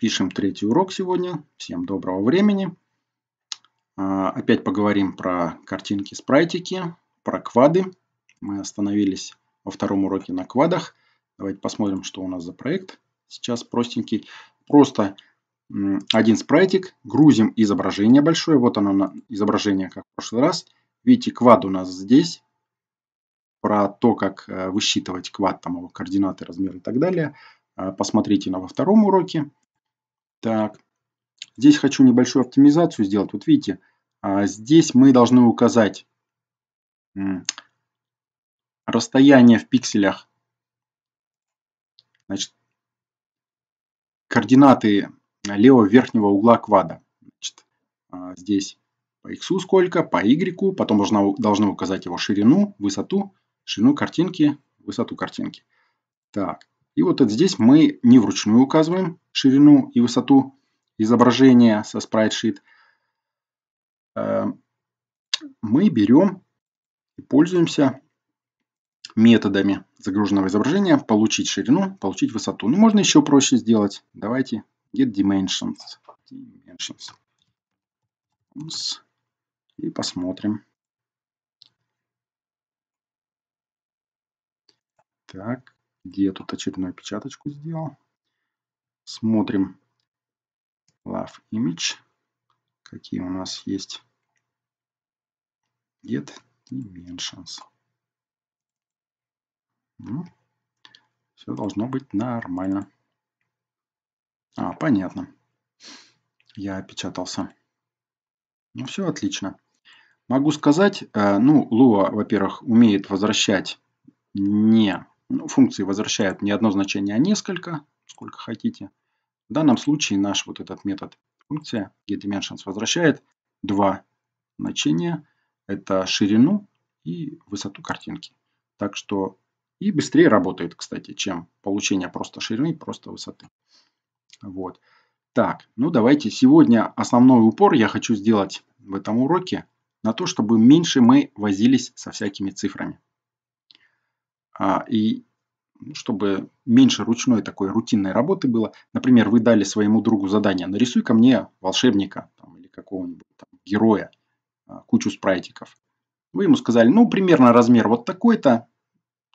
Пишем третий урок сегодня. Всем доброго времени. Опять поговорим про картинки, спрайтики, про квады. Мы остановились во втором уроке на квадах. Давайте посмотрим, что у нас за проект. Сейчас простенький. Просто один спрайтик. Грузим изображение большое. Вот оно, изображение, как в прошлый раз. Видите, квад у нас здесь. Про то, как высчитывать квад, там его координаты, размеры и так далее. Посмотрите во втором уроке. Так, здесь хочу небольшую оптимизацию сделать. Вот видите, здесь мы должны указать расстояние в пикселях. Значит, координаты левого верхнего угла квада. Значит, здесь по x сколько, по y. Потом должны указать его ширину, высоту. Ширину картинки, высоту картинки. Так. И вот это здесь мы не вручную указываем ширину и высоту изображения со Sprite Sheet. Мы берем и пользуемся методами загруженного изображения. Получить ширину, получить высоту. Ну, можно еще проще сделать. Давайте get dimensions. И посмотрим. Так. Где я тут очередную печаточку сделал. Смотрим. Love image. Какие у нас есть. Get dimensions. Ну, все должно быть нормально. Понятно. Я опечатался. Ну, все отлично. Могу сказать, ну, Lua, во-первых, умеет возвращать не... Ну, функции возвращают не одно значение, а несколько, сколько хотите. В данном случае наш вот этот метод функция getDimensions возвращает два значения. Это ширину и высоту картинки. Так что и быстрее работает, кстати, чем получение просто ширины, просто высоты. Вот. Так, ну давайте сегодня основной упор я хочу сделать в этом уроке на то, чтобы меньше мы возились со всякими цифрами. И чтобы меньше ручной такой рутинной работы было. Например, вы дали своему другу задание. Нарисуй-ка мне волшебника там, или какого-нибудь героя. Кучу спрайтиков. Вы ему сказали, ну, примерно размер вот такой-то.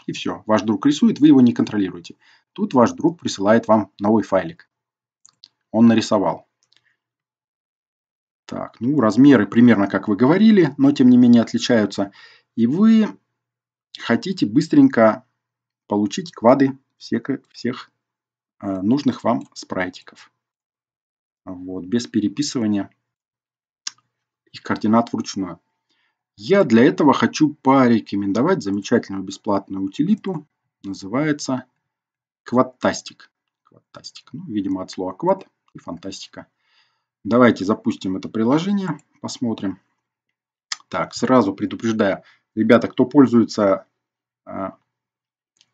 И все. Ваш друг рисует, вы его не контролируете. Тут ваш друг присылает вам новый файлик. Он нарисовал. Так, ну, размеры примерно как вы говорили, но тем не менее отличаются. И вы... Хотите быстренько получить квады всех нужных вам спрайтиков. Вот, без переписывания их координат вручную. Я для этого хочу порекомендовать замечательную бесплатную утилиту. Называется Quadtastic. Quadtastic. Ну, видимо, от слова квад и фантастика. Давайте запустим это приложение. Посмотрим. Так, сразу предупреждаю. Ребята, кто пользуется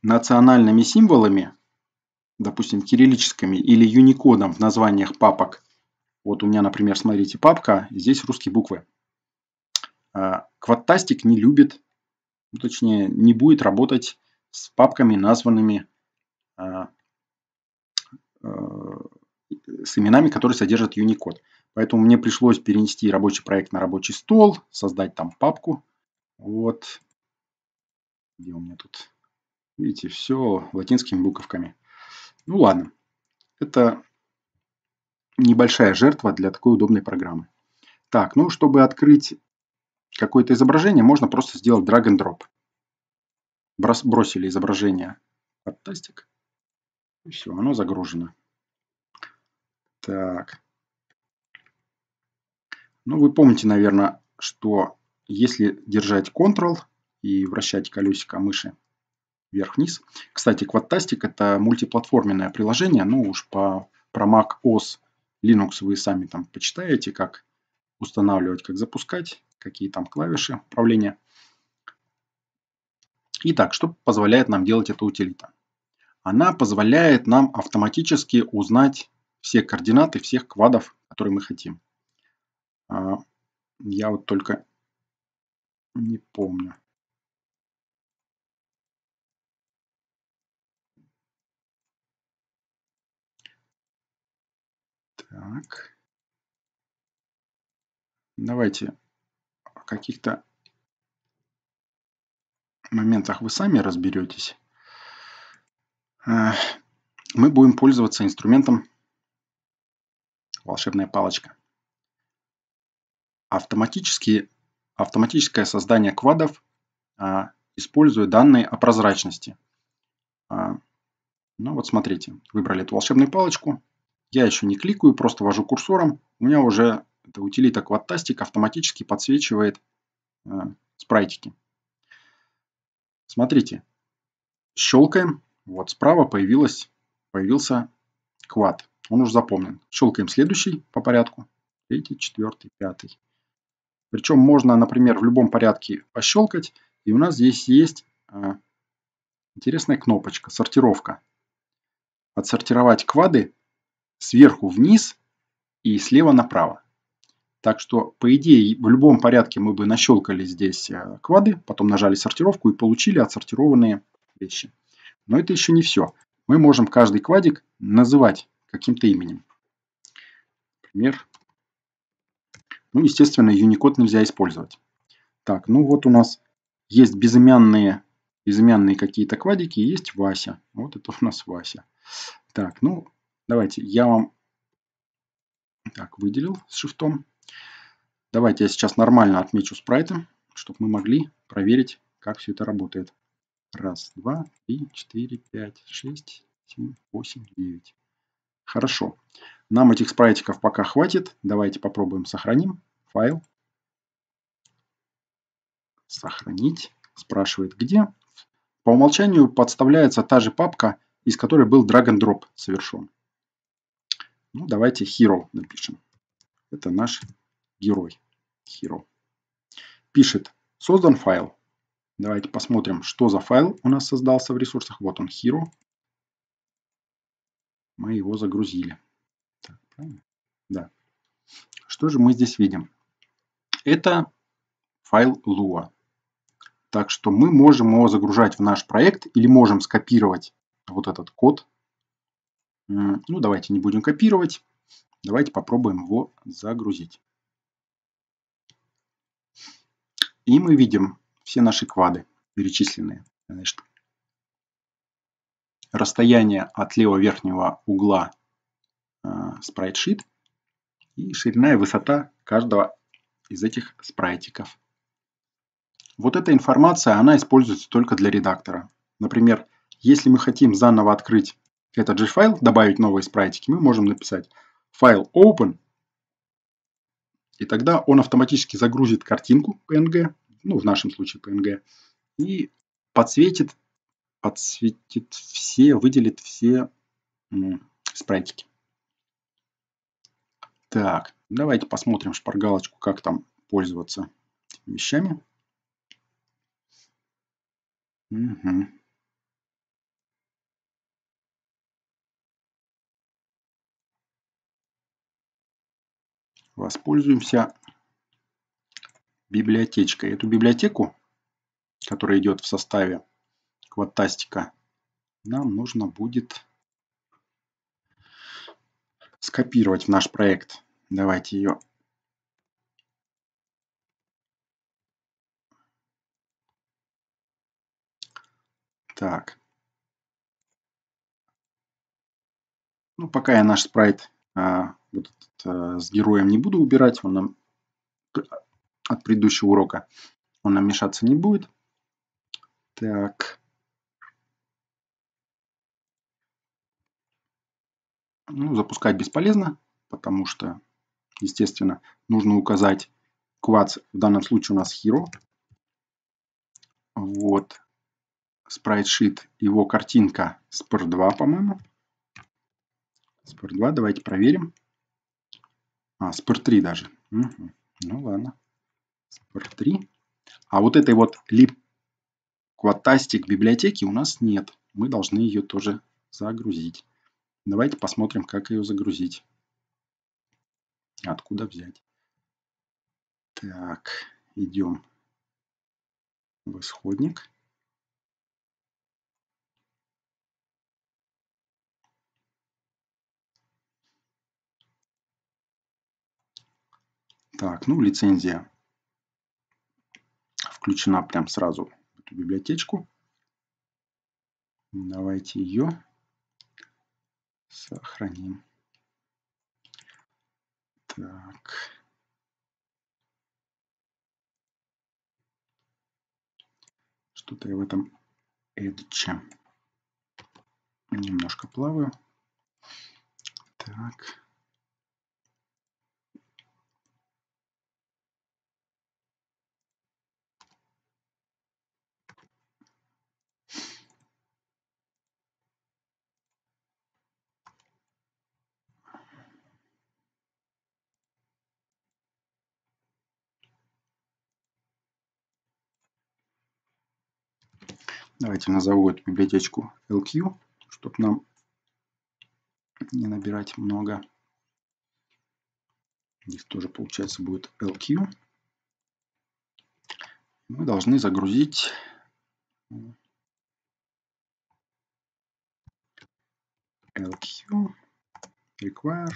национальными символами, допустим, кириллическими или юникодом в названиях папок. Вот у меня, например, смотрите, папка, здесь русские буквы. Quadtastic не любит, ну, точнее, не будет работать с папками, названными с именами, которые содержат юникод. Поэтому мне пришлось перенести рабочий проект на рабочий стол, создать там папку. Вот, где у меня тут, видите, все латинскими буковками. Ну ладно, это небольшая жертва для такой удобной программы. Так, ну чтобы открыть какое-то изображение, можно просто сделать drag and drop. Бросили изображение под Quadtastic. И все, оно загружено. Так. Ну вы помните, наверное, что... Если держать Ctrl и вращать колесико мыши вверх-вниз. Кстати, Quadtastic это мультиплатформенное приложение. Ну уж про Mac OS, Linux вы сами там почитаете, как устанавливать, как запускать, какие там клавиши управления. Итак, что позволяет нам делать эта утилита? Она позволяет нам автоматически узнать все координаты всех квадов, которые мы хотим. Я вот только... Не помню. Так. Давайте в каких-то моментах вы сами разберетесь. Мы будем пользоваться инструментом волшебная палочка. Автоматическое создание квадов, используя данные о прозрачности. Ну вот смотрите, выбрали эту волшебную палочку. Я еще не кликаю, просто вожу курсором. У меня уже эта утилита Quadtastic автоматически подсвечивает спрайтики. Смотрите, щелкаем. Вот справа появился квад. Он уже запомнен. Щелкаем следующий по порядку. Третий, четвертый, пятый. Причем можно, например, в любом порядке пощелкать. И у нас здесь есть интересная кнопочка, сортировка. Отсортировать квады сверху вниз и слева направо. Так что, по идее, в любом порядке мы бы нащелкали здесь квады, потом нажали сортировку и получили отсортированные вещи. Но это еще не все. Мы можем каждый квадик называть каким-то именем. Например, ну, естественно, Unicode нельзя использовать. Так, ну вот у нас есть безымянные какие-то квадики, есть Вася. Вот это у нас Вася. Так, ну, давайте я вам так выделил с шифтом. Давайте я сейчас нормально отмечу спрайты, чтобы мы могли проверить, как все это работает. Раз, два, три, четыре, пять, шесть, семь, восемь, девять. Хорошо. Нам этих спрайтиков пока хватит. Давайте попробуем сохраним. Файл. Сохранить. Спрашивает, где. По умолчанию подставляется та же папка, из которой был drag-and-drop совершен. Ну, давайте hero напишем. Это наш герой. Hero. Пишет. Создан файл. Давайте посмотрим, что за файл у нас создался в ресурсах. Вот он, hero. Мы его загрузили. Так, правильно? Да. Что же мы здесь видим? Это файл Lua. Так что мы можем его загружать в наш проект или можем скопировать вот этот код. Ну, давайте не будем копировать. Давайте попробуем его загрузить. И мы видим все наши квады перечисленные. Значит, расстояние от левого верхнего угла спрайтшит и ширина и высота каждого из этих спрайтиков. Вот эта информация, она используется только для редактора. Например, если мы хотим заново открыть этот же файл, добавить новые спрайтики, мы можем написать файл open, и тогда он автоматически загрузит картинку PNG, ну, в нашем случае PNG, и выделит все спрайтики. Так, давайте посмотрим шпаргалочку, как там пользоваться этими вещами. Угу. Воспользуемся библиотечкой. Эту библиотеку, которая идет в составе Quadtastic, нам нужно будет скопировать в наш проект. Давайте ее так. Ну, пока я наш спрайт с героем не буду убирать, он нам от предыдущего урока он нам мешаться не будет. Так. Ну, запускать бесполезно, потому что, естественно, нужно указать Quads. В данном случае у нас Hero. Вот. Спрайтшит, его картинка Spr2, по-моему. Spr2, давайте проверим. А, Spr3 даже. Угу. Ну ладно. Spr3. А вот этой вот lib Quadtastic библиотеки у нас нет. Мы должны ее тоже загрузить. Давайте посмотрим, как ее загрузить. Откуда взять. Так, идем в исходник. Так, ну лицензия включена прям сразу в эту библиотечку. Давайте ее сохраним. Так. Что-то я в этом Edge немножко плаваю. Так. Давайте назову эту библиотечку LQ, чтобы нам не набирать много. Здесь тоже получается будет LQ. Мы должны загрузить LQ require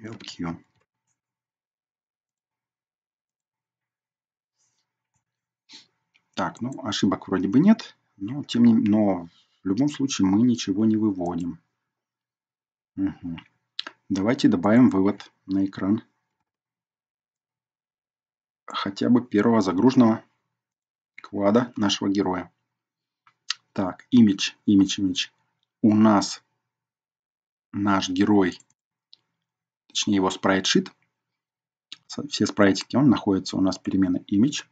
LQ. Так, ну ошибок вроде бы нет, но в любом случае мы ничего не выводим. Угу. Давайте добавим вывод на экран хотя бы первого загруженного квада нашего героя. Так, image. У нас наш герой, точнее его спрайтшит, все спрайтики, он находится у нас в переменной image.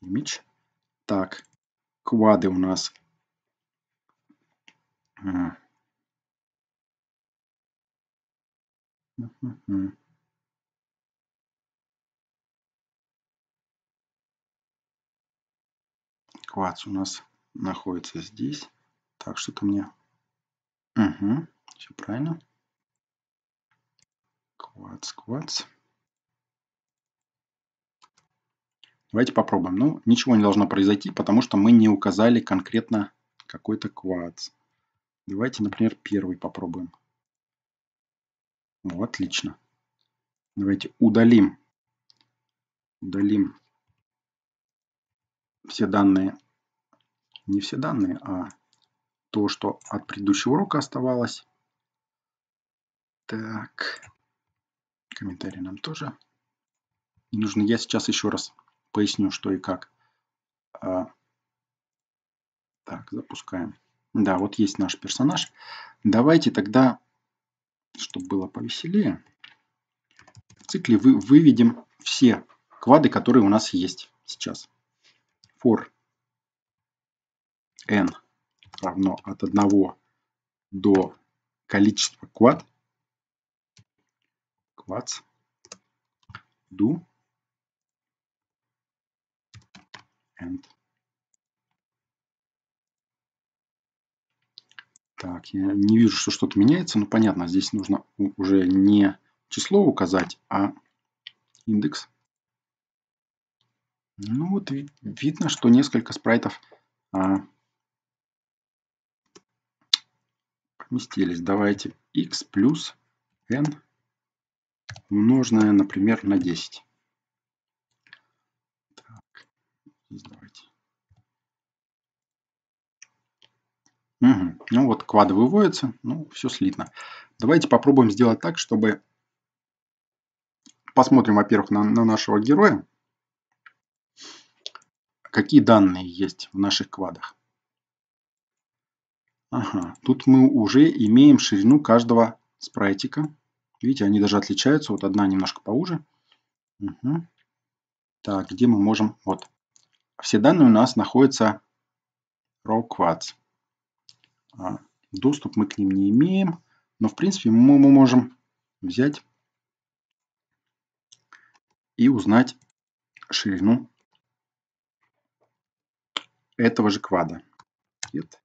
Image. Так, квады у нас квадс у нас находится здесь. Так, что-то мне все правильно. Квадс. Давайте попробуем. Ну, ничего не должно произойти, потому что мы не указали конкретно какой-то квадс. Давайте, например, первый попробуем. Вот, отлично. Давайте удалим. Удалим все данные. Не все данные, а то, что от предыдущего урока оставалось. Так. Комментарии нам тоже не нужны. Я сейчас еще раз поясню, что и как. Так, запускаем. Да, вот есть наш персонаж. Давайте тогда, чтобы было повеселее, в цикле выведем все квады, которые у нас есть сейчас. For n равно от 1 до количества квад. Квадс. Do. And. Так, я не вижу, что что-то меняется, но понятно, здесь нужно уже не число указать, а индекс. Ну вот видно, что несколько спрайтов поместились. Давайте x плюс n умноженное, например, на 10. Давайте. Угу. Ну вот квад выводится, ну все слитно. Давайте попробуем сделать так, чтобы посмотрим, во-первых, на нашего героя, какие данные есть в наших квадах. Ага, тут мы уже имеем ширину каждого спрайтика. Видите, они даже отличаются. Вот одна немножко поуже. Угу. Так, где мы можем... Вот. Все данные у нас находятся raw quads. Доступ мы к ним не имеем, но в принципе мы можем взять и узнать ширину этого же квада. Нет.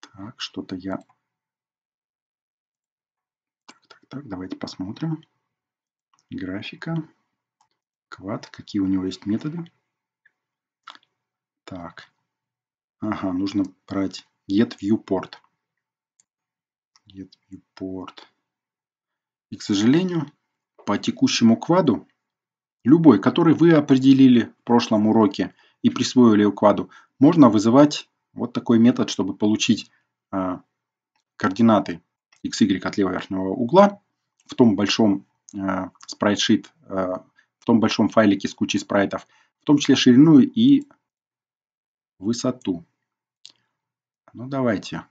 Так, что-то я... Так, давайте посмотрим. Графика. Квад. Какие у него есть методы. Так. Ага, нужно брать getViewPort. GetViewPort. И, к сожалению, по текущему кваду, любой, который вы определили в прошлом уроке и присвоили кваду, можно вызывать вот такой метод, чтобы получить координаты XY от левого верхнего угла в том большом спрайтшит, в том большом файлике с кучей спрайтов, в том числе ширину и высоту. Ну давайте.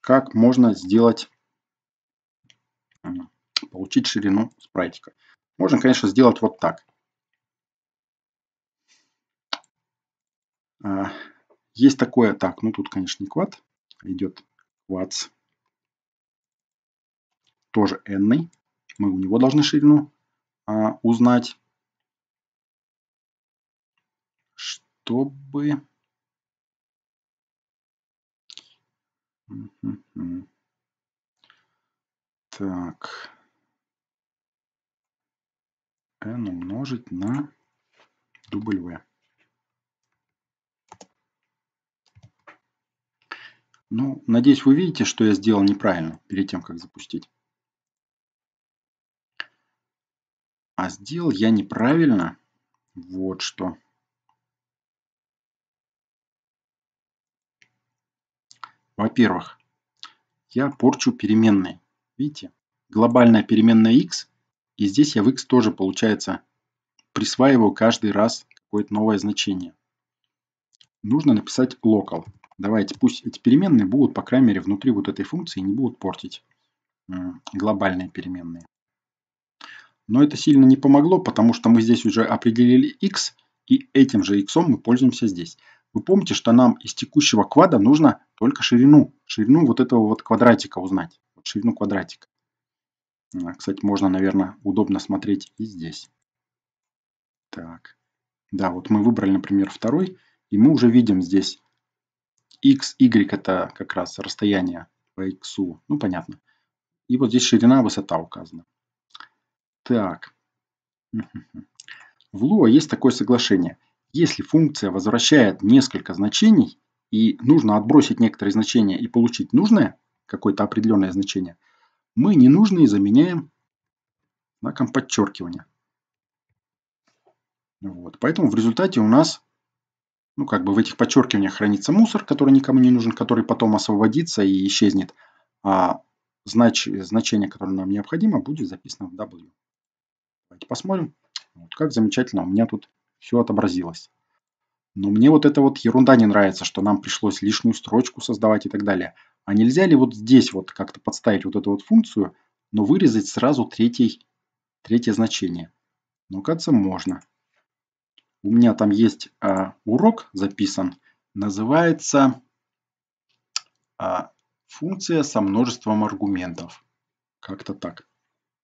Как можно сделать, получить ширину спрайтика? Можно, конечно, сделать вот так. Есть такое, так, ну тут, конечно, не квад, идет Quads. Тоже n-ный. Мы у него должны ширину узнать, чтобы... Так. N умножить на W. Ну, надеюсь, вы видите, что я сделал неправильно перед тем, как запустить. А сделал я неправильно вот что. Во-первых, я порчу переменные. Видите? Глобальная переменная x. И здесь я в x тоже, получается, присваиваю каждый раз какое-то новое значение. Нужно написать local. Давайте, пусть эти переменные будут, по крайней мере, внутри вот этой функции, не будут портить глобальные переменные. Но это сильно не помогло, потому что мы здесь уже определили x, и этим же x мы пользуемся здесь. Вы помните, что нам из текущего квада нужно только ширину. Ширину вот этого вот квадратика узнать. Вот ширину квадратика. Кстати, можно, наверное, удобно смотреть и здесь. Так. Да, вот мы выбрали, например, второй, и мы уже видим здесь x, y это как раз расстояние по x, ну понятно. И вот здесь ширина, высота указана. Так. В Lua есть такое соглашение. Если функция возвращает несколько значений, и нужно отбросить некоторые значения и получить нужное, какое-то определенное значение, мы ненужные заменяем знаком подчеркивания. Вот. Поэтому в результате у нас, ну, как бы в этих подчеркиваниях хранится мусор, который никому не нужен, который потом освободится и исчезнет. А значение, которое нам необходимо, будет записано в W. Давайте посмотрим. Вот как замечательно у меня тут все отобразилось. Но мне вот эта вот ерунда не нравится, что нам пришлось лишнюю строчку создавать и так далее. А нельзя ли вот здесь вот как-то подставить вот эту вот функцию, но вырезать сразу третье значение? Ну, кажется, можно. У меня там есть урок записан. Называется «Функция со множеством аргументов». Как-то так.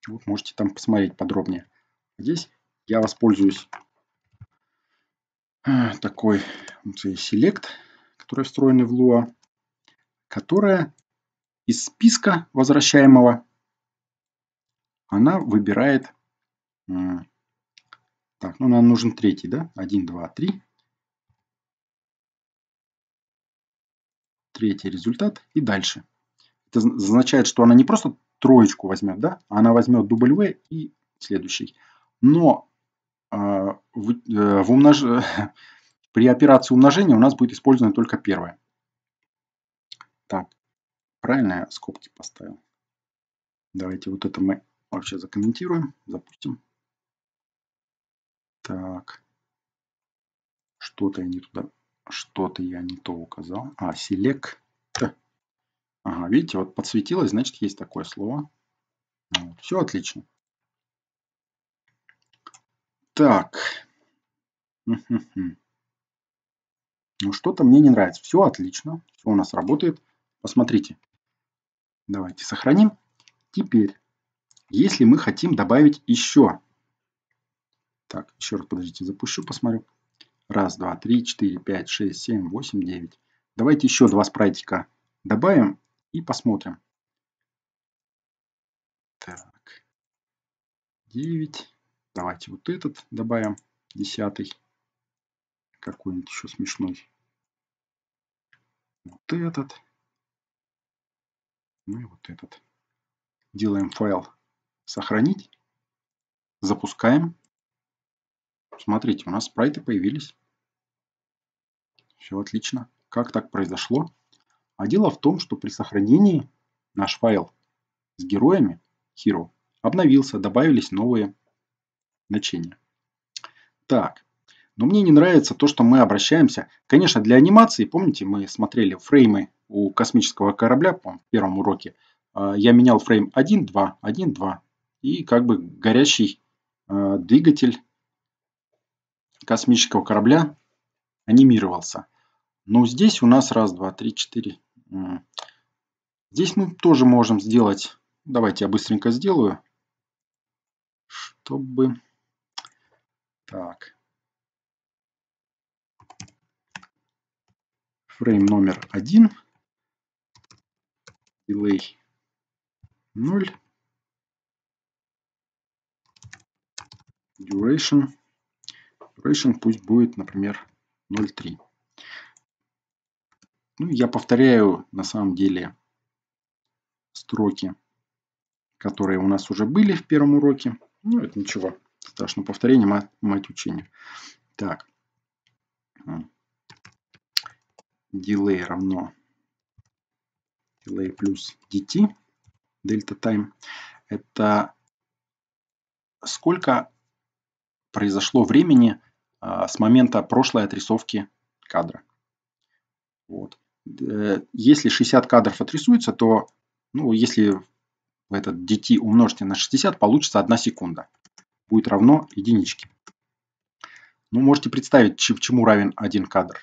Вот можете там посмотреть подробнее. Здесь я воспользуюсь такой функцией select, которая встроена в Lua, которая из списка возвращаемого она выбирает. Так, ну нам нужен третий, да? 1, 2, 3. Третий результат и дальше. Это означает, что она не просто троечку возьмет, да? Она возьмет W и следующий. Но при операции умножения у нас будет использовано только первое. Так, правильно я скобки поставил. Давайте вот это мы вообще закомментируем, запустим. Так, что-то я не то указал. А, select. Ага, видите, вот подсветилось, значит есть такое слово. Вот, все отлично. Так. Ну, что-то мне не нравится. Все отлично. Все у нас работает. Посмотрите. Давайте сохраним. Теперь, если мы хотим добавить еще. Так, еще раз подождите, запущу, посмотрю. 1, 2, 3, 4, 5, 6, 7, 8, 9. Давайте еще два спрайтика добавим и посмотрим. Так. 9. Давайте вот этот добавим, 10-й. Какой-нибудь еще смешной. вот этот, ну и вот этот. Делаем файл «Сохранить», запускаем. Смотрите, у нас спрайты появились. Все отлично. Как так произошло? А дело в том, что при сохранении наш файл с героями Hero обновился, добавились новые значения. Так, но мне не нравится то, что мы обращаемся. Конечно, для анимации, помните, мы смотрели фреймы у космического корабля, по-моему, в первом уроке. Я менял фрейм 1, 2, 1, 2. И как бы горящий двигатель космического корабля анимировался. Но здесь у нас раз, два, три, четыре. Здесь мы тоже можем сделать. Давайте я быстренько сделаю. Чтобы... Так. Фрейм номер 1. Delay 0. Duration. Duration пусть будет, например, 0.3. Ну, я повторяю на самом деле строки, которые у нас уже были в первом уроке. Ну, это ничего страшного, повторение мать учения. Так. Delay равно delay плюс dt, delta time. Это сколько произошло времени с момента прошлой отрисовки кадра. Вот. Если 60 кадров отрисуется, то, ну, если этот dt умножить на 60, получится 1 секунда. Будет равно единичке. Ну, можете представить, чему равен один кадр.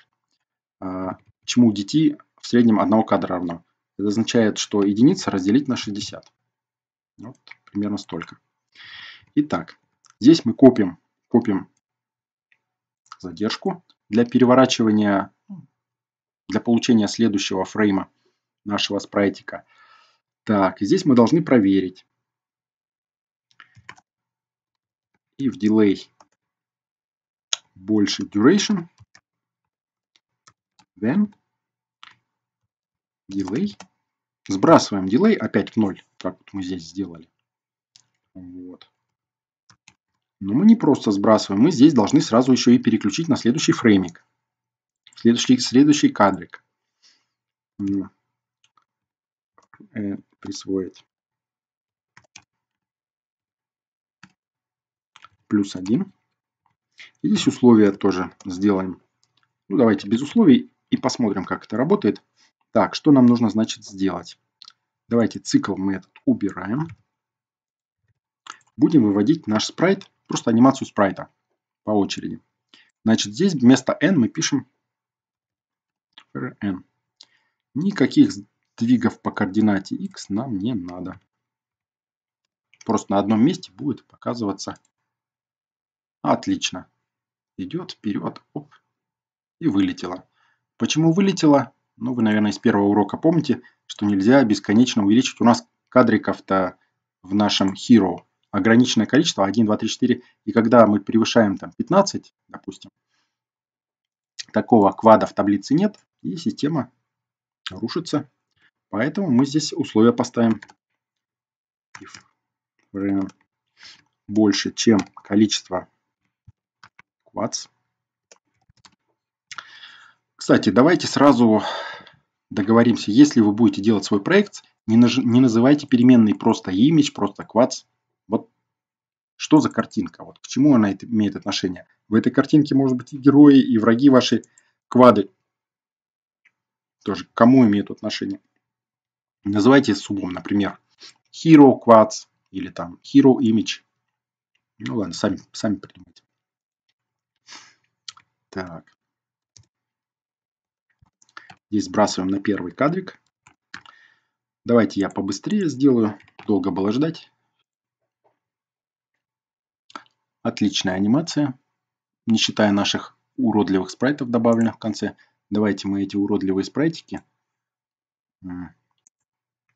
Чему dt в среднем одного кадра равно. Это означает, что единица разделить на 60. Вот, примерно столько. Итак, здесь мы копим задержку для переворачивания, для получения следующего фрейма нашего спрайтика. Так, здесь мы должны проверить. И в delay больше duration, then delay. Сбрасываем delay опять в 0, как мы здесь сделали. Вот. Но мы не просто сбрасываем, мы здесь должны сразу еще и переключить на следующий фреймик. Следующий кадрик. Присвоить. Плюс 1. И здесь условия тоже сделаем. Ну, давайте без условий и посмотрим, как это работает. Так, что нам нужно, значит, сделать? Давайте цикл мы этот убираем. Будем выводить наш спрайт, просто анимацию спрайта по очереди. Значит, здесь вместо n мы пишем n. Никаких сдвигов по координате x нам не надо. Просто на одном месте будет показываться. Отлично. Идет вперед. Оп. И вылетело. Почему вылетело? Ну, вы, наверное, из первого урока помните, что нельзя бесконечно увеличить. У нас кадриков-то в нашем Hero ограниченное количество. 1, 2, 3, 4. И когда мы превышаем там 15, допустим, такого квада в таблице нет. И система рушится. Поэтому мы здесь условия поставим. If больше, чем количество quads. Кстати, давайте сразу договоримся. Если вы будете делать свой проект, не называйте переменные просто image, просто quads. Вот что за картинка? Вот к чему она имеет отношение? В этой картинке может быть и герои, и враги ваши, квады. Тоже к кому имеют отношение? Называйте субом, например, hero quads или там hero image. Ну ладно, сами придумайте. Так. Здесь сбрасываем на первый кадрик. Давайте я побыстрее сделаю. Долго было ждать. Отличная анимация. Не считая наших уродливых спрайтов, добавленных в конце. Давайте мы эти уродливые спрайтики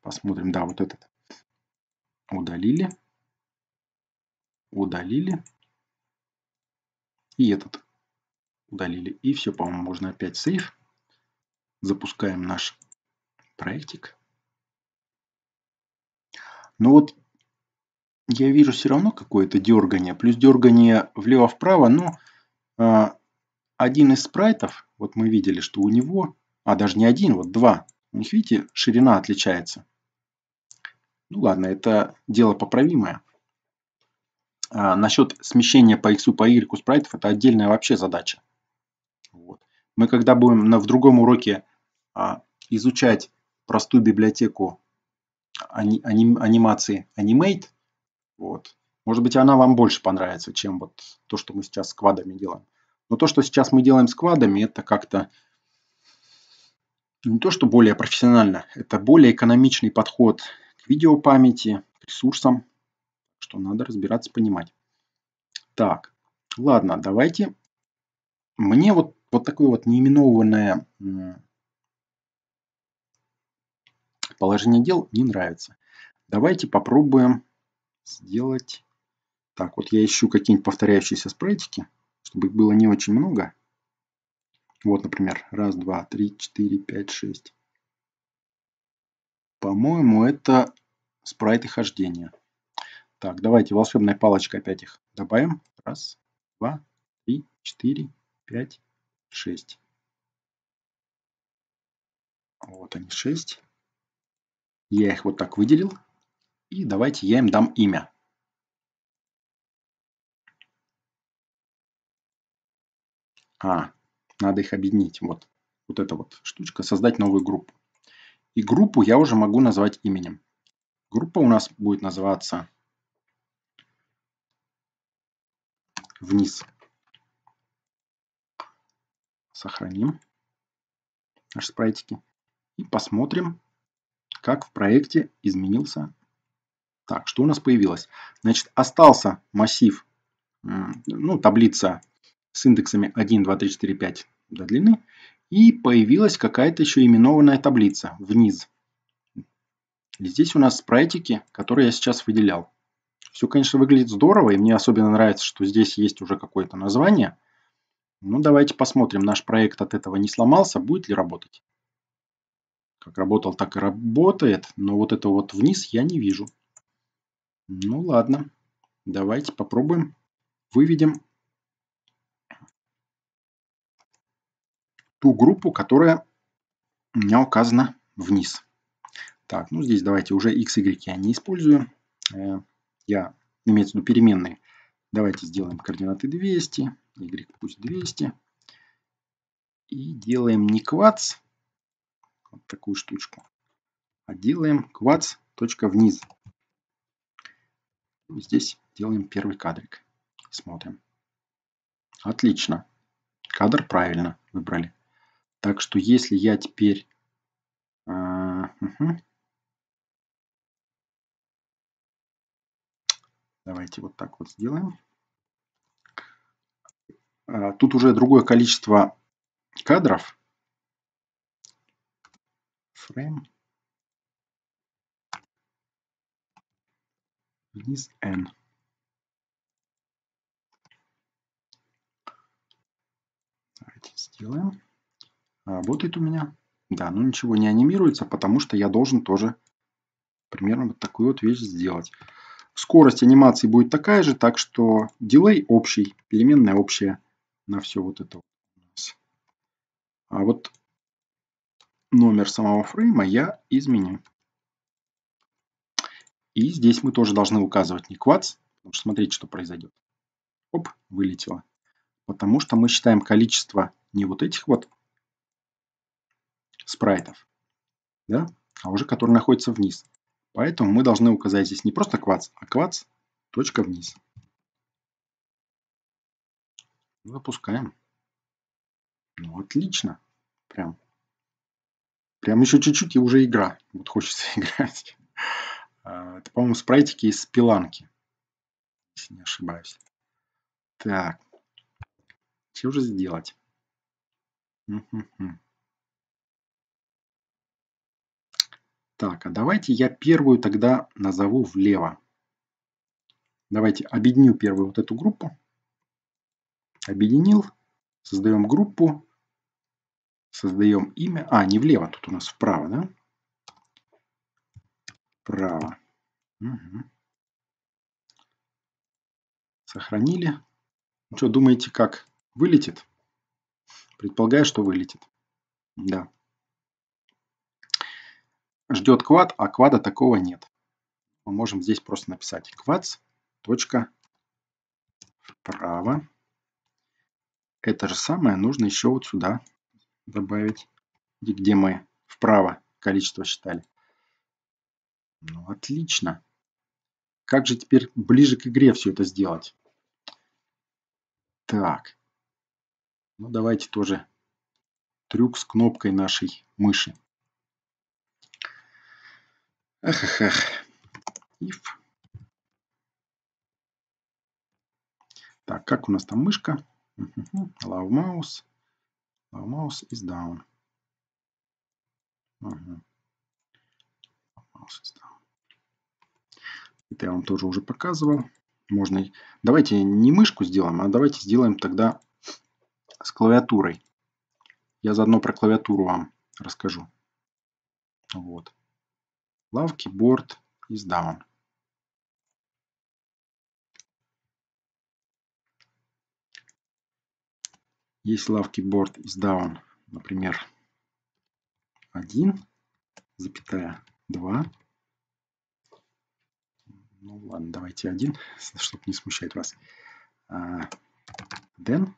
посмотрим. Да, вот этот. Удалили. Удалили. И этот. Удалили. И все, по-моему, можно опять сейв. Запускаем наш проектик. Но вот я вижу все равно какое-то дергание. Плюс дергание влево-вправо, но один из спрайтов, вот мы видели, что у него, даже не один, вот два. У них, видите, ширина отличается. Ну ладно, это дело поправимое. Насчет смещения по X, по Y спрайтов, это отдельная вообще задача. Вот. Мы когда будем в другом уроке изучать простую библиотеку анимации Animate, вот, может быть, она вам больше понравится, чем вот то, что мы сейчас с квадами делаем. Но то, что сейчас мы делаем с квадами, это как-то не то, что более профессионально, это более экономичный подход к видеопамяти, к ресурсам, что надо разбираться, понимать. Так, ладно, давайте. Мне вот такое вот неименованное положение дел не нравится. Давайте попробуем сделать... Так, вот я ищу какие-нибудь повторяющиеся спрайтики, чтобы их было не очень много. Вот, например, 1, 2, 3, 4, 5, 6. По-моему, это спрайты хождения. Так, давайте волшебной палочкой опять их добавим. 1, 2, 3, 4, 5, 6. Вот они, 6. Я их вот так выделил. И давайте я им дам имя. Надо их объединить. Вот эта вот штучка. Создать новую группу. И группу я уже могу назвать именем. Группа у нас будет называться «Вниз». Сохраним наши спрайтики. И посмотрим, как в проекте изменился. Так, что у нас появилось? Значит, остался массив, ну, таблица с индексами 1, 2, 3, 4, 5 до длины. И появилась какая-то еще именованная таблица «Вниз». И здесь у нас спрайтики, которые я сейчас выделял. Все, конечно, выглядит здорово, и мне особенно нравится, что здесь есть уже какое-то название. Ну, давайте посмотрим, наш проект от этого не сломался, будет ли работать. Как работал, так и работает, но вот это вот «Вниз» я не вижу. Ну, ладно, давайте попробуем, выведем ту группу, которая у меня указана «Вниз». Так, ну здесь давайте уже x, y я не использую. Я, имеется в виду переменные. Давайте сделаем координаты 200, y пусть 200. И делаем не quads, вот такую штучку, а делаем quads.вниз. Здесь делаем первый кадрик. Смотрим. Отлично. Кадр правильно выбрали. Так что если я теперь... Давайте вот так вот сделаем. Тут уже другое количество кадров. Frame. Вниз N. Давайте сделаем. Работает у меня. Да, ну ничего не анимируется, потому что я должен тоже примерно вот такую вот вещь сделать. Скорость анимации будет такая же, так что дилей общий, переменная общая на все вот это. А вот номер самого фрейма я изменю. И здесь мы тоже должны указывать не quads, потому что смотрите, что произойдет. Оп, вылетело. Потому что мы считаем количество не вот этих вот спрайтов, да, а уже которые находятся вниз. Поэтому мы должны указать здесь не просто quads, а quads.вниз. Запускаем. Ну, отлично. Прям еще чуть-чуть и уже игра. Вот хочется играть. Это, по-моему, спрайтики из Спеланки. Если не ошибаюсь. Так. Что же сделать? Так, а давайте я первую тогда назову влево. Давайте объединю первую вот эту группу. Объединил. Создаем группу. Создаем имя. А, не влево, тут у нас вправо, да? Вправо. Угу. Сохранили. Ну что, думаете, как? Вылетит? Предполагаю, что вылетит. Да. Ждет квад, а квада такого нет. Мы можем здесь просто написать quads. Вправо. Это же самое нужно еще вот сюда добавить, где мы вправо количество считали. Ну, отлично. Как же теперь ближе к игре все это сделать? Так. Ну, давайте тоже трюк с кнопкой нашей мыши. Эх-эх-эх. If. Так, как у нас там мышка? Love mouse. Love mouse is down. Love mouse is down. Это я вам тоже уже показывал. Можно... Давайте не мышку сделаем, а давайте сделаем тогда с клавиатурой. Я заодно про клавиатуру вам расскажу. Вот. Love keyboard is down. Есть Love Keyboard is down, например, 1,2. Ну ладно, давайте 1, чтобы не смущать вас. Then.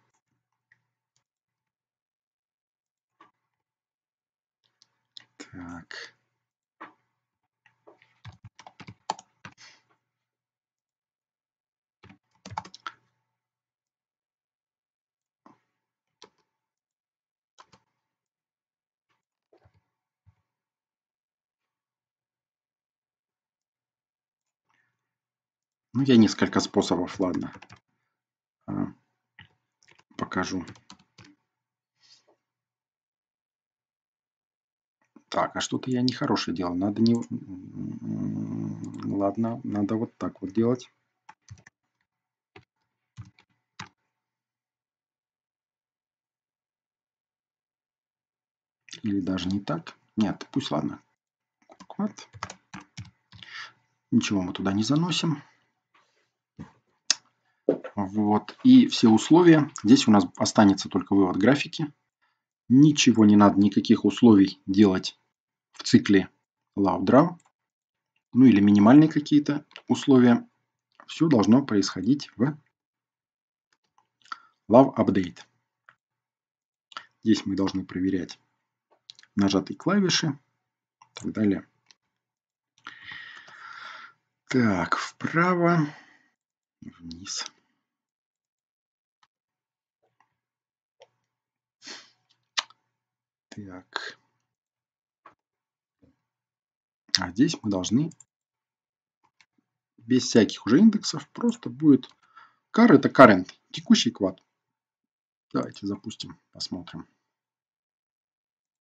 Так. Ну, я несколько способов, ладно, покажу. Так, а что-то я нехорошее делал. Надо не... Ладно, надо вот так вот делать. Или даже не так. Нет, пусть ладно. Вот. Ничего мы туда не заносим. Вот, и все условия. Здесь у нас останется только вывод графики. Ничего не надо, никаких условий делать в цикле LoveDraw. Ну или минимальные какие-то условия. Все должно происходить в LoveUpdate. Здесь мы должны проверять нажатые клавиши и так далее. Так, вправо, вниз. Так. А здесь мы должны без всяких уже индексов, просто будет car, это current, текущий квад. Давайте запустим, посмотрим.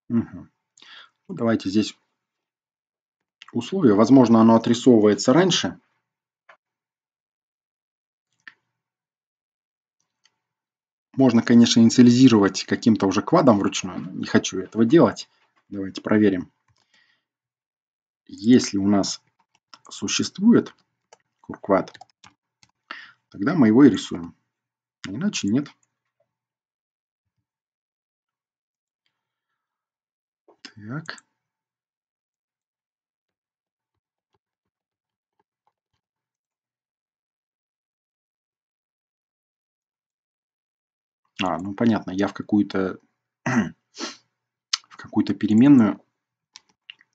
Угу. Ну, давайте здесь условие. Возможно, оно отрисовывается раньше. Можно, конечно, инициализировать каким-то уже квадом вручную. Но не хочу этого делать. Давайте проверим. Если у нас существует квад, тогда мы его и рисуем. Иначе нет. Так. А, ну понятно, я в какую-то переменную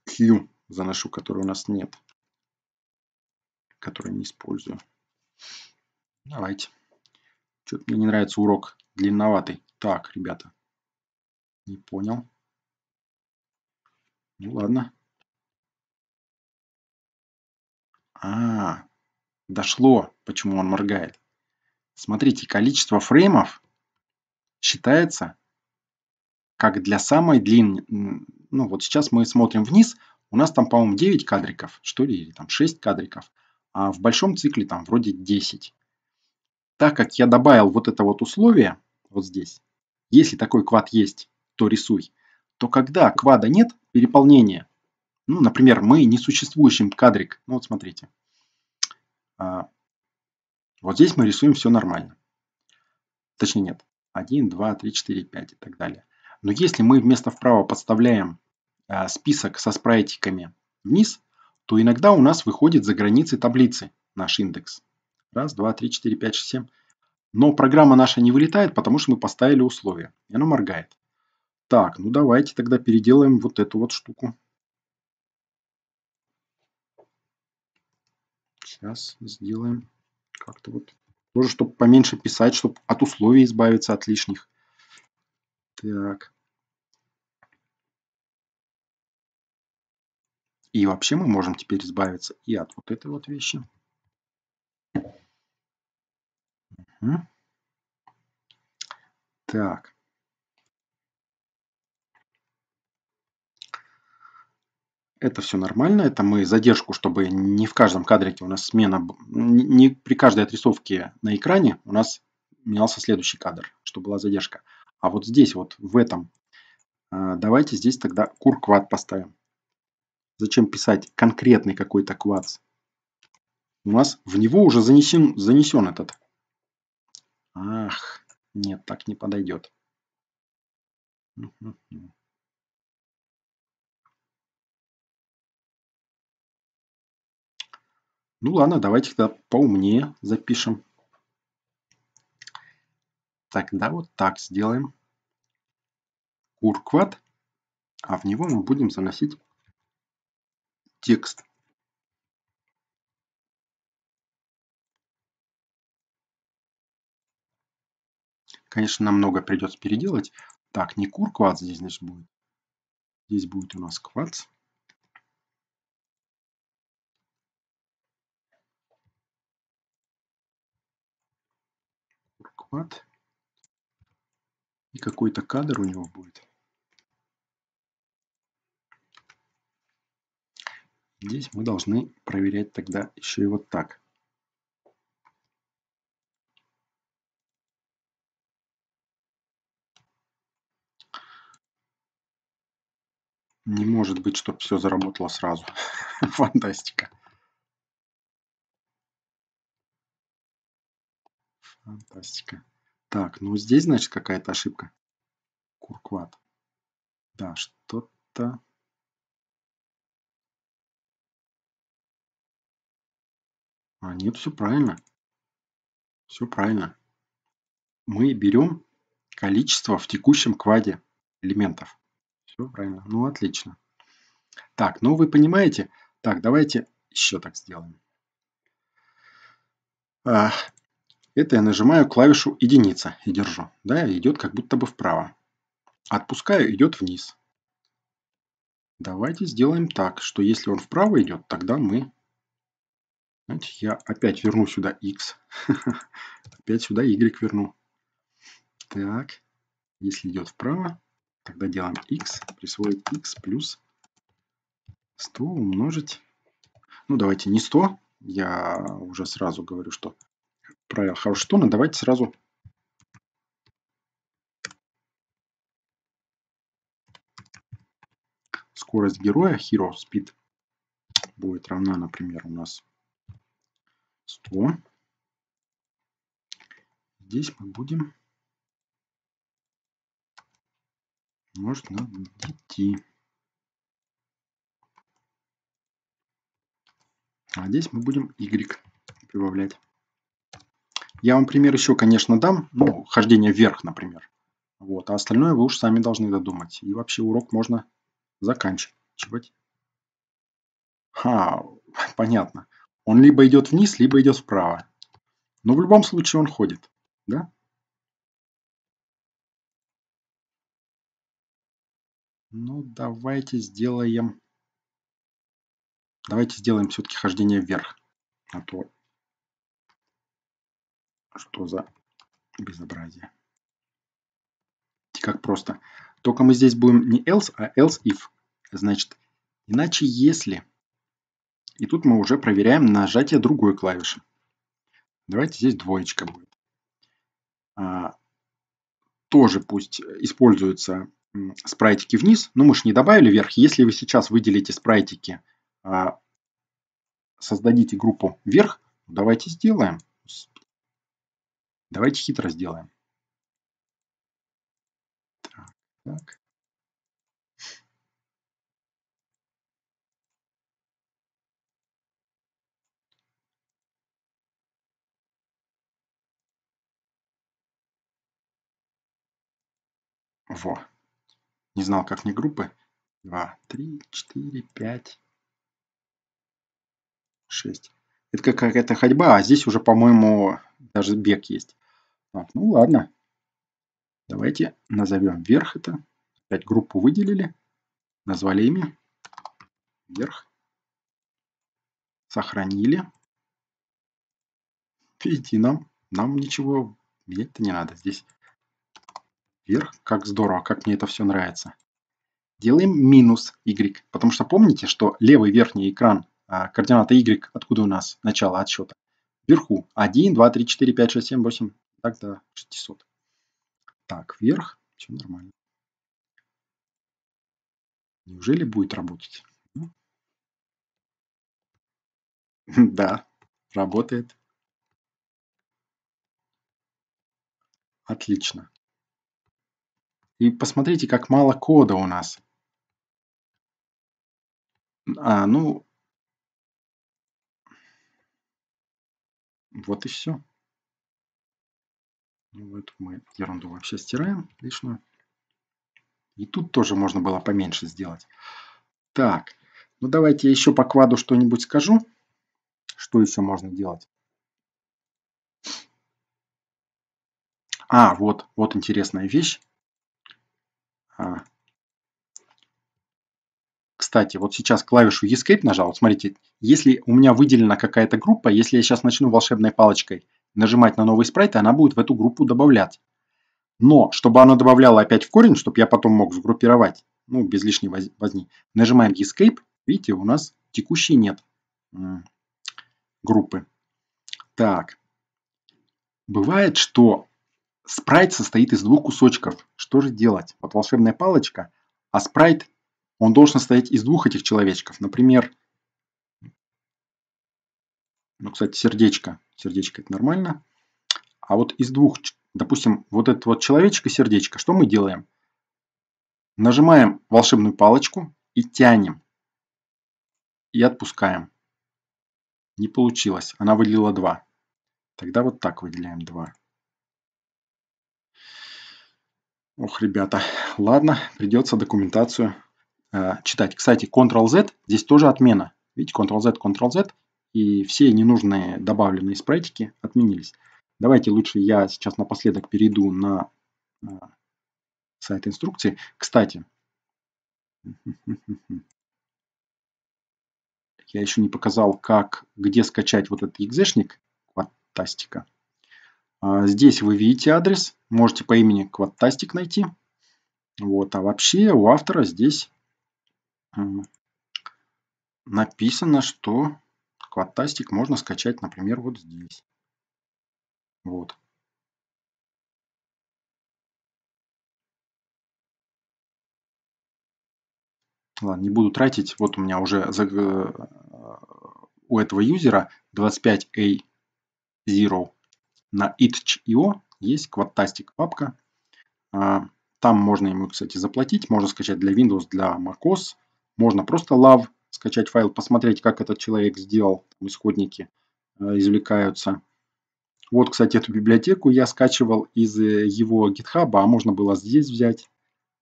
Q заношу, которой у нас нет, которую не использую. Давайте. Что-то мне не нравится урок длинноватый. Так, ребята, не понял. Ну ладно. А, дошло, почему он моргает. Смотрите, количество фреймов считается как для самой длинной. Ну вот сейчас мы смотрим вниз. У нас там, по-моему, 9 кадриков, что ли, или там 6 кадриков. А в большом цикле там вроде 10. Так как я добавил вот это вот условие вот здесь. Если такой квад есть, то рисуй. то когда квада нет, переполнение. Ну, например, мы несуществующим кадрик. Ну, вот смотрите. Вот здесь мы рисуем все нормально. Точнее, нет. 1, 2, 3, 4, 5 и так далее. Но если мы вместо вправо подставляем список со спрайтиками вниз, то иногда у нас выходит за границы таблицы наш индекс. Раз, два, три, четыре, пять, шесть, семь. Но программа наша не вылетает, потому что мы поставили условия. И она моргает. Так, ну давайте тогда переделаем вот эту вот штуку. Сейчас сделаем как-то вот. Тоже, чтобы поменьше писать, чтобы от условий избавиться, от лишних. Так. И вообще мы можем теперь избавиться и от вот этой вот вещи. Угу. Так. Это все нормально. Это мы задержку, чтобы не в каждом кадрике у нас смена, не при каждой отрисовке на экране у нас менялся следующий кадр, чтобы была задержка. А вот здесь вот в этом, давайте здесь тогда квад поставим. Зачем писать конкретный какой-то квадс? У нас в него уже занесен этот. Ах, нет, так не подойдет. Ну ладно, давайте тогда поумнее запишем. Тогда вот так сделаем. Квад, а в него мы будем заносить текст. Конечно, нам много придется переделать. Так, не квад здесь, значит, будет. Здесь будет у нас квад. И какой-то кадр у него будет. Здесь мы должны проверять тогда еще и вот так. Не может быть, чтобы все заработало сразу. Фантастика. Фантастика. Так, ну здесь, значит, какая-то ошибка. Квад. Да, что-то... А, нет, все правильно. Все правильно. Мы берем количество в текущем кваде элементов. Все правильно. Ну, отлично. Так, ну вы понимаете. Так, давайте еще так сделаем. Это я нажимаю клавишу единица и держу. Да, идет как будто бы вправо. Отпускаю, идет вниз. Давайте сделаем так, что если он вправо идет, тогда мы... Знаете, я опять верну сюда X. Опять сюда Y верну. Так. Если идет вправо, тогда делаем X. Присвоить X плюс 100 умножить. Ну, давайте не 100. Я уже сразу говорю, что... Правило Хауштона, давайте сразу скорость героя Hero Speed будет равна, например, у нас 100. Здесь мы будем умножить на DT. А здесь мы будем Y прибавлять. Я вам пример еще, конечно, дам. Ну, хождение вверх, например. Вот. А остальное вы уж сами должны додумать. И вообще урок можно заканчивать. Ха, понятно. Он либо идет вниз, либо идет вправо. Но в любом случае он ходит. Да? Ну, давайте сделаем... Давайте сделаем все-таки хождение вверх. А то... Что за безобразие? Как просто. Только мы здесь будем не else, а else if. Значит, иначе если. И тут мы уже проверяем нажатие другой клавиши. Давайте здесь двоечка будет. Тоже пусть используется спрайтики вниз, но мы же не добавили вверх. Если вы сейчас выделите спрайтики, создадите группу вверх, давайте сделаем. Давайте хитро сделаем. Так. Во. Не знал, как мне группы. 2, 3, 4, 5, 6. Это какая-то ходьба, а здесь уже, по-моему, даже бег есть. Так, ну ладно. Давайте назовем вверх это. Опять группу выделили. Назвали имя. Вверх. Сохранили. Видите, нам ничего менять-то не надо. Здесь вверх. Как здорово, как мне это все нравится. Делаем минус Y. Потому что помните, что левый верхний экран, координата Y, откуда у нас начало отсчета, вверху. 1, 2, 3, 4, 5, 6, 7, 8. Так до 600. Так, вверх. Все нормально. Неужели будет работать? Да, работает. Отлично. И посмотрите, как мало кода у нас. Ну, вот и все. Вот мы ерунду вообще стираем лишнюю. И тут тоже можно было поменьше сделать. Так, ну давайте я еще по кваду что-нибудь скажу. Что еще можно делать? А, вот интересная вещь. Кстати, вот сейчас клавишу Escape нажал. Вот смотрите, если у меня выделена какая-то группа, если я сейчас начну волшебной палочкой нажимать на новый спрайт, она будет в эту группу добавлять. Но, чтобы она добавляла опять в корень, чтобы я потом мог сгруппировать, ну, без лишней возни, нажимаем Escape. Видите, у нас текущей нет группы. Так. Бывает, что спрайт состоит из двух кусочков. Что же делать? Вот волшебная палочка, а спрайт, он должен состоять из двух этих человечков. Например, ну, кстати, сердечко. Сердечко – это нормально. А вот из двух, допустим, вот этот вот человечек и сердечко, что мы делаем? Нажимаем волшебную палочку и тянем. И отпускаем. Не получилось. Она выделила 2. Тогда вот так выделяем 2. Ох, ребята. Ладно, придется документацию читать. Кстати, Ctrl-Z. Здесь тоже отмена. Видите, Ctrl-Z, Ctrl-Z. И все ненужные добавленные спрайтики отменились. Давайте лучше я сейчас напоследок перейду на сайт инструкции. Кстати, я еще не показал, где скачать вот этот экзешник Quadtastic. Здесь вы видите адрес. Можете по имени Quadtastic найти. Вот, а вообще у автора здесь написано, что Quadtastic можно скачать, например, вот здесь. Вот. Ладно, не буду тратить. Вот у меня уже у этого юзера 25A0 на itch.io есть Quadtastic папка. Там можно ему, кстати, заплатить. Можно скачать для Windows, для macOS. Можно просто Love скачать файл, посмотреть, как этот человек сделал. Там исходники извлекаются. Вот, кстати, эту библиотеку я скачивал из его GitHub, а можно было здесь взять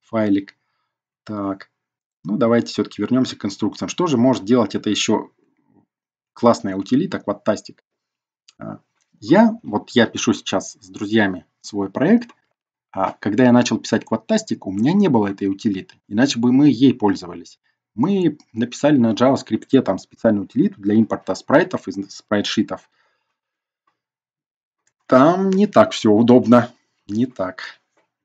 файлик. Так, ну давайте все-таки вернемся к инструкциям. Что же может делать это еще классная утилита Quadtastic? Вот я пишу сейчас с друзьями свой проект. А когда я начал писать Quadtastic, у меня не было этой утилиты, иначе бы мы ей пользовались. Мы написали на JavaScript там специальную утилиту для импорта спрайтов из спрайтшитов. Там не так все удобно. Не так.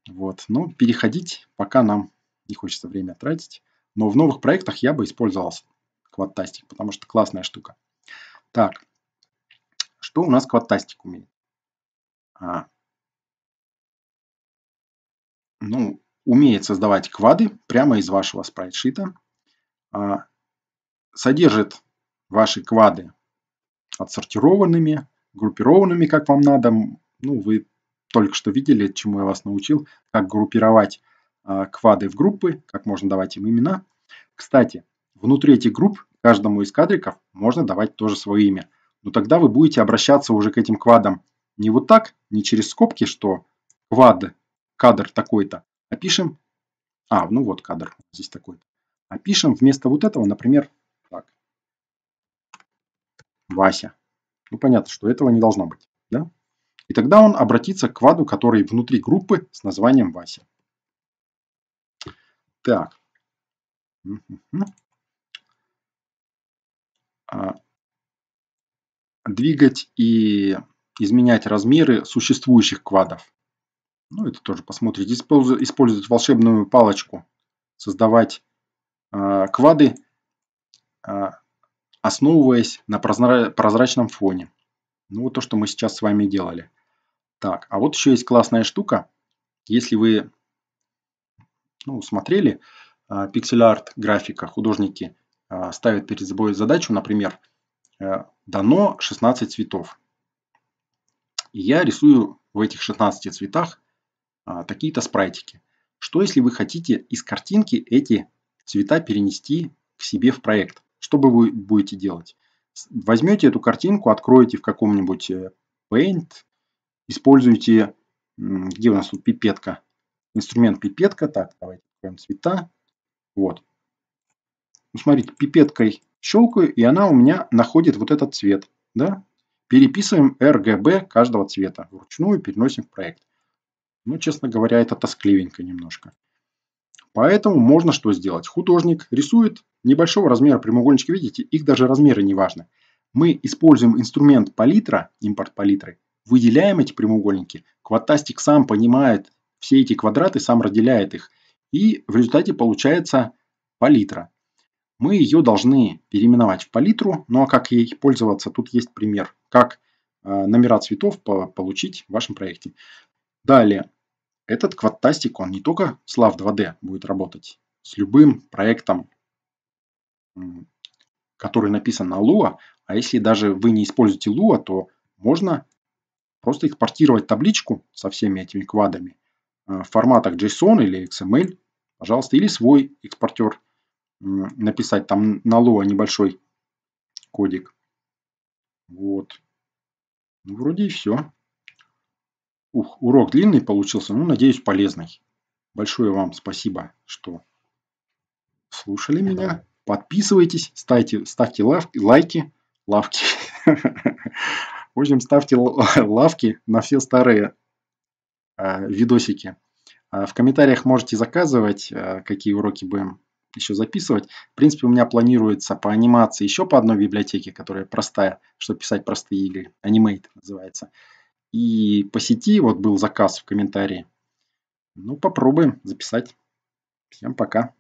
Вот. Но переходить пока нам не хочется время тратить. Но в новых проектах я бы использовал Quadtastic, потому что классная штука. Так. Что у нас Quadtastic умеет? Ну, умеет создавать квады прямо из вашего спрайтшита, содержит ваши квады отсортированными, группированными, как вам надо. Ну, вы только что видели, чему я вас научил, как группировать квады в группы, как можно давать им имена. Кстати, внутри этих групп каждому из кадриков можно давать тоже свое имя. Но тогда вы будете обращаться уже к этим квадам не вот так, не через скобки, что квад, кадр такой-то, а пишем, ну вот кадр здесь такой-то, а пишем вместо вот этого, например, так, Вася. Ну понятно, что этого не должно быть, да? И тогда он обратится к кваду, который внутри группы с названием Вася. Так. Двигать и изменять размеры существующих квадов. Ну, это тоже посмотрите. Использовать волшебную палочку. Создавать квады, основываясь на прозрачном фоне. Ну, вот то, что мы сейчас с вами делали. Так, а вот еще есть классная штука. Если вы смотрели пиксель-арт графика, художники ставят перед собой задачу, например, дано 16 цветов. И я рисую в этих 16 цветах такие-то спрайтики. Что если вы хотите из картинки эти цвета перенести к себе в проект? Что бы вы будете делать? Возьмете эту картинку, откроете в каком-нибудь Paint, используете, где у нас тут пипетка, инструмент пипетка. Так, давайте откроем цвета. Вот. Ну, смотрите, пипеткой щелкаю, и она у меня находит вот этот цвет. Да? Переписываем RGB каждого цвета. Вручную переносим в проект. Ну, честно говоря, это тоскливенько немножко. Поэтому можно что сделать? Художник рисует небольшого размера прямоугольнички. Видите, их даже размеры не важны. Мы используем инструмент палитра, импорт палитры. Выделяем эти прямоугольники. Quadtastic сам понимает все эти квадраты, сам разделяет их. И в результате получается палитра. Мы ее должны переименовать в палитру. Ну а как ей пользоваться? Тут есть пример, как номера цветов получить в вашем проекте. Далее. Этот Quadtastic, он не только с Love2D будет работать. С любым проектом, который написан на Lua. А если даже вы не используете Lua, то можно просто экспортировать табличку со всеми этими квадами в форматах JSON или XML. Пожалуйста, или свой экспортер. Написать там на Lua небольшой кодик. Вот. Ну, вроде и все. Ух, урок длинный получился, но, надеюсь, полезный. Большое вам спасибо, что слушали меня. Подписывайтесь, ставьте лайки. Лавки. В общем, ставьте лавки на все старые видосики. В комментариях можете заказывать, какие уроки будем еще записывать. В принципе, у меня планируется по анимации еще по одной библиотеке, которая простая, чтобы писать простые игры. Animate называется. И по сети вот был заказ в комментарии. Ну, попробуем записать. Всем пока.